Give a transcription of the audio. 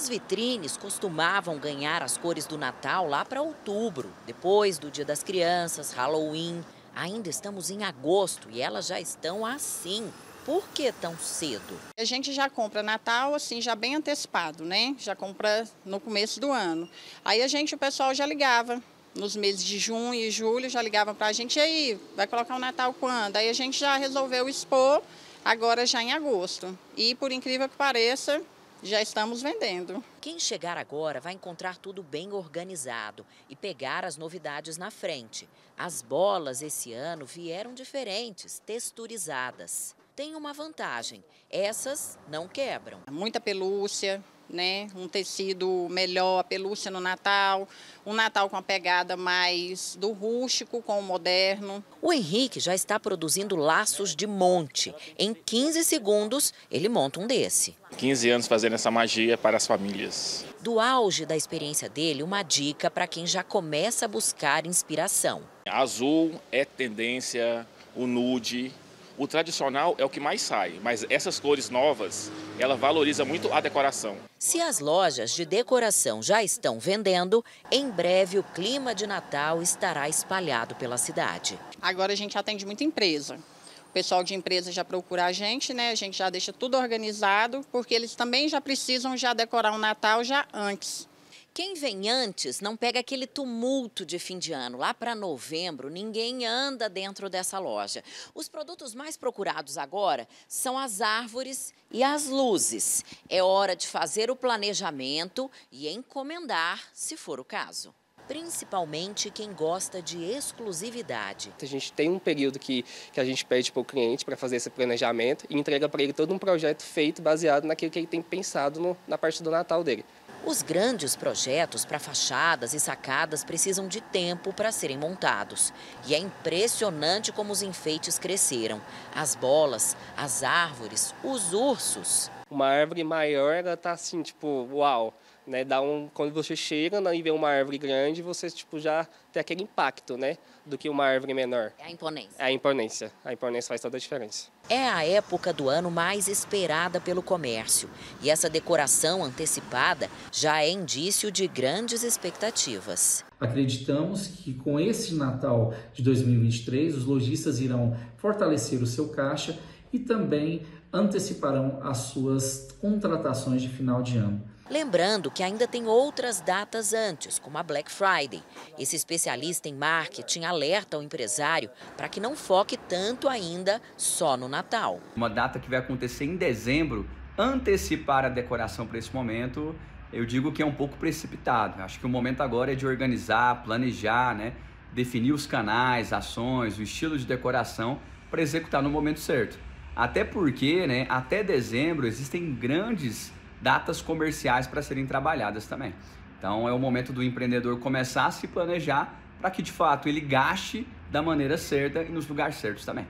As vitrines costumavam ganhar as cores do Natal lá para outubro, depois do Dia das Crianças, Halloween. Ainda estamos em agosto e elas já estão assim. Por que tão cedo? A gente já compra Natal, assim, já bem antecipado, né? Já compra no começo do ano. Aí o pessoal já ligava. Nos meses de junho e julho já ligavam para a gente, e aí, vai colocar o Natal quando? Aí a gente já resolveu expor, agora já em agosto. E por incrível que pareça, já estamos vendendo. Quem chegar agora vai encontrar tudo bem organizado e pegar as novidades na frente. As bolas esse ano vieram diferentes, texturizadas. Tem uma vantagem, essas não quebram. Muita pelúcia, né? Um tecido melhor, a pelúcia no Natal, um Natal com a pegada mais do rústico com o moderno. O Henrique já está produzindo laços de monte. Em 15 segundos, ele monta um desse. 15 anos fazendo essa magia para as famílias. Do auge da experiência dele, uma dica para quem já começa a buscar inspiração. Azul é tendência, o nude. O tradicional é o que mais sai, mas essas cores novas, ela valoriza muito a decoração. Se as lojas de decoração já estão vendendo, em breve o clima de Natal estará espalhado pela cidade. Agora a gente atende muita empresa. O pessoal de empresa já procura a gente, né? A gente já deixa tudo organizado, porque eles também já precisam já decorar o Natal já antes. Quem vem antes não pega aquele tumulto de fim de ano. Lá para novembro, ninguém anda dentro dessa loja. Os produtos mais procurados agora são as árvores e as luzes. É hora de fazer o planejamento e encomendar, se for o caso. Principalmente quem gosta de exclusividade. A gente tem um período que a gente pede para o cliente para fazer esse planejamento e entrega para ele todo um projeto feito baseado naquilo que ele tem pensado na parte do Natal dele. Os grandes projetos para fachadas e sacadas precisam de tempo para serem montados. E é impressionante como os enfeites cresceram. As bolas, as árvores, os ursos. Uma árvore maior, ela tá assim, tipo, uau. Né? Quando você chega e vê uma árvore grande, você tipo, já tem aquele impacto, né, do que uma árvore menor. É a imponência. É a imponência. A imponência faz toda a diferença. É a época do ano mais esperada pelo comércio. E essa decoração antecipada já é indício de grandes expectativas. Acreditamos que com esse Natal de 2023, os lojistas irão fortalecer o seu caixa e também anteciparão as suas contratações de final de ano. Lembrando que ainda tem outras datas antes, como a Black Friday. Esse especialista em marketing alerta o empresário para que não foque tanto ainda só no Natal. Uma data que vai acontecer em dezembro, antecipar a decoração para esse momento, eu digo que é um pouco precipitado. Acho que o momento agora é de organizar, planejar, né? Definir os canais, ações, o estilo de decoração para executar no momento certo. Até porque, né, até dezembro existem grandes datas comerciais para serem trabalhadas também. Então é o momento do empreendedor começar a se planejar para que de fato ele gaste da maneira certa e nos lugares certos também.